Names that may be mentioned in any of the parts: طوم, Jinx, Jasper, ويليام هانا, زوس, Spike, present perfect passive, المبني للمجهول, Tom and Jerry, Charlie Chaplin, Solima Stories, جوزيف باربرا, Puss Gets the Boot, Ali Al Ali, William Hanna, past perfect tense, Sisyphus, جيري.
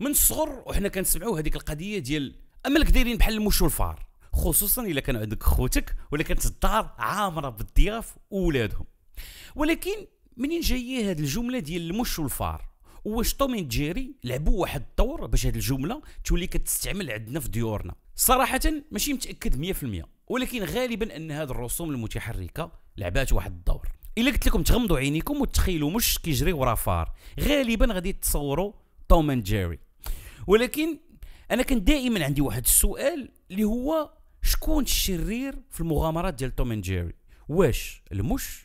من الصغر وحنا كنسمعو هذيك القضيه ديال امالك دايرين بحال الموش والفار، خصوصا الا كان عندك خوتك ولا كانت الدار عامره بالضياف وولادهم. ولكن منين جايه هذه الجمله ديال الموش والفار؟ واش توم اند جيري لعبوا واحد الدور باش هذه الجمله تولي كتستعمل عندنا في ديورنا؟ صراحه ماشي متاكد 100%، ولكن غالبا ان هذه الرسوم المتحركه لعبات واحد الدور. الا قلت لكم تغمضوا عينيكم وتخيلوا مش كيجري ورا فار، غالبا غادي تتصوروا توم اند جيري. ولكن انا كنت دائما عندي واحد السؤال اللي هو شكون الشرير في المغامرات ديال توم اند جيري؟ واش المش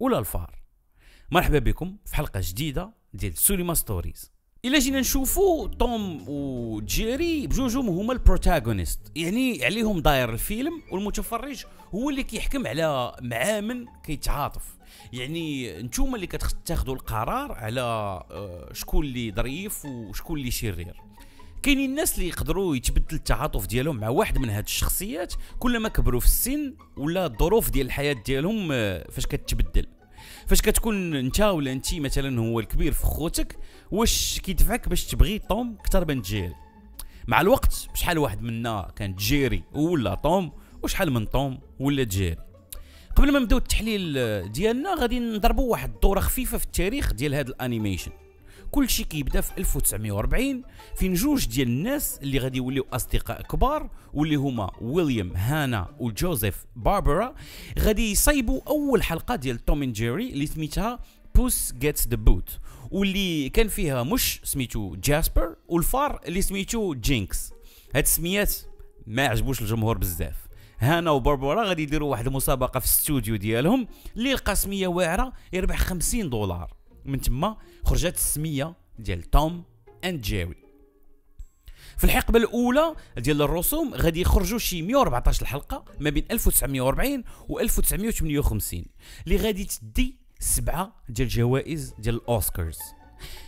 ولا الفار؟ مرحبا بكم في حلقه جديده ديال سوليما ستوريز. الا جينا نشوفوا توم وجيري بجوجهم هما البروتاغونيست، يعني عليهم داير الفيلم، والمتفرج هو اللي كيحكم على معامن كيتعاطف. يعني انتوما اللي كتاخذوا القرار على شكون اللي ظريف وشكون اللي شرير. كاينين الناس اللي يقدروا يتبدل التعاطف ديالهم مع واحد من هاد الشخصيات كلما كبروا في السن، ولا الظروف ديال الحياه ديالهم فاش كتبدل. فاش كتكون انت ولا انت مثلا هو الكبير في خوتك، واش كيدفعك باش تبغي توم اكثر من جيري؟ مع الوقت بشحال واحد منا كان جيري ولا توم، وشحال من توم ولا جيري. قبل ما نبداو التحليل ديالنا غادي نضربوا واحد الدوره خفيفه في التاريخ ديال هاد الانيميشن. كلشي كيبدا في 1940 فين جوج ديال الناس اللي غادي يوليو اصدقاء كبار واللي هما ويليام هانا وجوزيف باربرا غادي يصايبوا اول حلقه ديال توم اند جيري اللي سميتها بوس جيتس ذا بوت، واللي كان فيها مش سميتو جاسبر والفار اللي سميتو جينكس. هاد السميات ما عجبوش الجمهور بزاف. هانا وباربرا غادي يديروا واحد المسابقه في الاستوديو ديالهم، اللي لقى سميه واعره يربح $50. من تما خرجت السميه ديال توم اند جيري. في الحقبه الاولى ديال الرسوم غادي يخرجوا شي 114 حلقه ما بين 1940 و 1958 اللي غادي تدي 7 ديال الجوائز ديال الاوسكارز.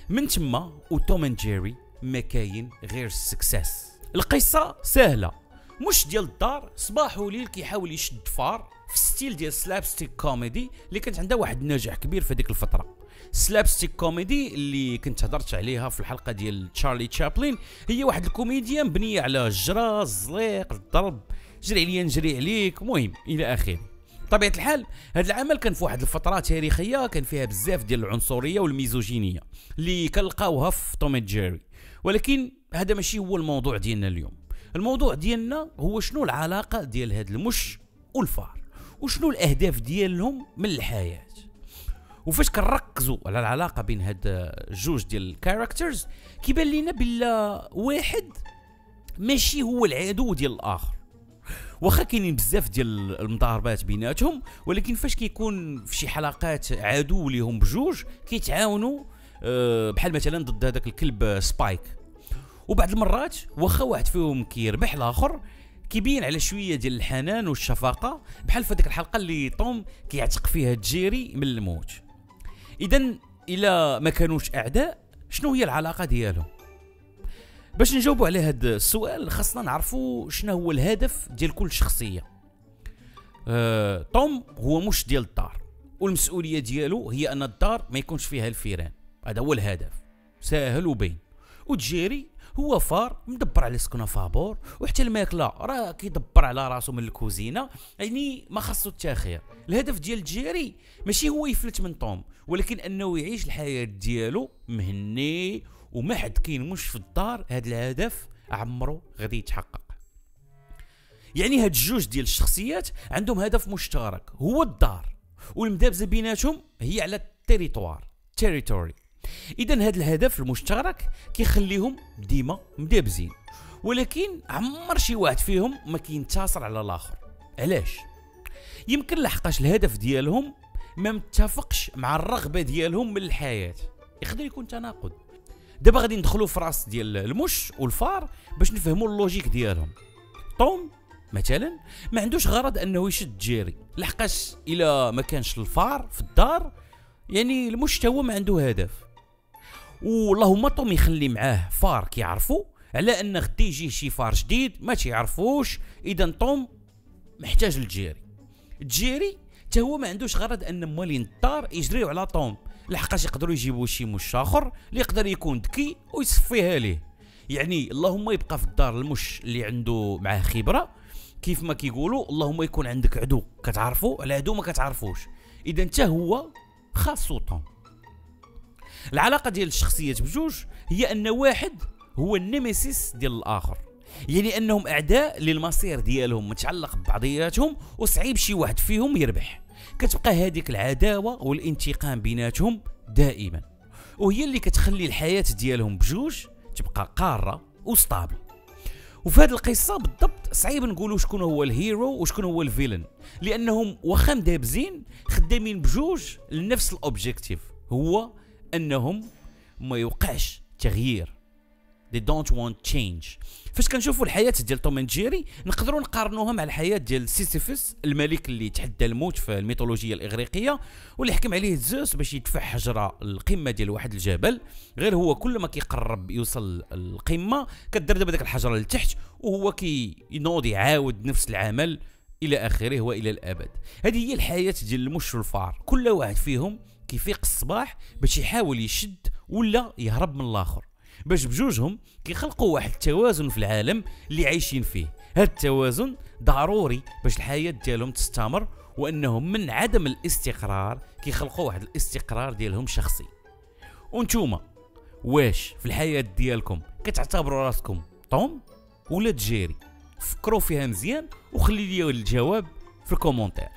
من تما وتوم اند جيري ما كاين غير السكسس. القصه سهله، مش ديال الدار صباح وليل كيحاول يشد فار في ستيل ديال سلابستيك كوميدي اللي كانت عندها واحد النجاح كبير في هذيك الفتره. سلابستيك كوميدي اللي كنت هضرت عليها في الحلقه ديال تشارلي تشابلين هي واحد الكوميديا مبنيه على الجرا، الزليق، الضرب، جري عليا نجري عليك، المهم الى اخره. بطبيعه الحال هذا العمل كان في واحد الفتره تاريخيه كان فيها بزاف ديال العنصريه والميزوجينيه اللي كنلقاوها في توم اند جيري، ولكن هذا ماشي هو الموضوع ديالنا اليوم. الموضوع ديالنا هو شنو العلاقه ديال هذا المش والفار وشنو الاهداف ديالهم من الحياه. وفاش كنركزوا على العلاقه بين هاد الجوج ديال الكاركترز كيبان لينا بلا واحد ماشي هو العدو ديال الاخر. واخا كاينين بزاف ديال المضاربات بيناتهم، ولكن فاش كيكون في شي حلقات عدو ليهم بجوج كيتعاونوا بحال مثلا ضد هذاك الكلب سبايك. وبعض المرات واخا واحد فيهم كيربح الاخر كيبين على شويه ديال الحنان والشفقه، بحال في هذيك الحلقه اللي توم كيعتق فيها جيري من الموت. إذن إلا ما كانوش أعداء شنو هي العلاقة ديالهم؟ باش نجاوبوا على هذا السؤال خاصنا نعرفوا شنو هو الهدف ديال كل شخصية. توم هو مش ديال الدار، والمسؤولية ديالو هي أن الدار ما يكونش فيها الفيران، هذا هو الهدف ساهل وبين. وجيري هو فار مدبر على سكنه فابور، وحتى الماكله راه كيدبر على راسو من الكوزينه، يعني ما خاصو التاخير. الهدف ديال جيري ماشي هو يفلت من توم، ولكن انه يعيش الحياه ديالو مهني وما حد كينمش في الدار. هذا الهدف عمرو غادي يتحقق. يعني هاد الجوج ديال الشخصيات عندهم هدف مشترك هو الدار، والمدابزه بيناتهم هي على التريتوار تيريتوري. إذن هذا الهدف المشترك كيخليهم ديما مدابزين، ولكن عمر شي واحد فيهم ما كينتصر على الآخر. علاش؟ يمكن لحقاش الهدف ديالهم ما متفقش مع الرغبة ديالهم من الحياة، يقدر يكون تناقض. دابا غادي ندخلوا في راس ديال المش والفار باش نفهموا اللوجيك ديالهم. توم مثلا ما عندوش غرض أنه يشد جيري، لحقاش إلا ما كانش الفار في الدار يعني المش تا هو ما عنده هدف. واللهم توم يخلي معاه فار كيعرفو على ان غدي يجيه شي فار جديد ما تيعرفوش، اذا توم محتاج لجيري. جيري حتى هو ما عندوش غرض ان موالين الدار يجريو على توم، لحقاش يقدروا يجيبوا شي مش اخر اللي يقدر يكون ذكي ويصفيها ليه. يعني اللهم يبقى في الدار المش اللي عنده معاه خبره كيف ما كيقولوا، اللهم يكون عندك عدو كتعرفوا، العدو ما كتعرفوش. اذا انت هو خاصو طوم. العلاقه ديال الشخصيات بجوج هي ان واحد هو النيميسيس ديال الاخر، يعني انهم اعداء للمصير ديالهم، متعلق ببعضياتهم وصعيب شي واحد فيهم يربح. كتبقى هذيك العداوه والانتقام بيناتهم دائما، وهي اللي كتخلي الحياه ديالهم بجوج تبقى قاره وستابل. وفي هذه القصه بالضبط صعيب نقولوا شكون هو الهيرو وشكون هو الفيلن، لانهم واخا مدابزين خدامين بجوج لنفس الاوبجيكتيف، هو انهم ما يوقعش تغيير. They don't want change. فاش كنشوفوا الحياه ديال توم اند جيري نقدروا نقارنوها مع الحياه ديال سيسيفس، الملك اللي تحدى الموت في الميثولوجيا الاغريقيه، واللي حكم عليه زوس باش يدفع حجره القمه ديال واحد الجبل، غير هو كل ما كيقرب يوصل القمه كتذبذب هذيك الحجره لتحت، وهو كينوض يعاود نفس العمل الى اخره والى الابد. هذه هي الحياه ديال المش والفار، كل واحد فيهم كيفيق الصباح باش يحاول يشد ولا يهرب من الاخر، باش بجوجهم كيخلقوا واحد التوازن في العالم اللي عايشين فيه. هذا التوازن ضروري باش الحياه ديالهم تستمر، وانهم من عدم الاستقرار كيخلقوا واحد الاستقرار ديالهم شخصي. وانتوما واش في الحياه ديالكم كتعتبروا راسكم توم ولا جيري؟ فكروا فيها مزيان وخلي لي الجواب في الكومنتير.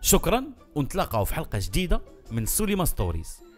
شكرا، ونتلاقاو في حلقه جديده من سوليما ستوريز.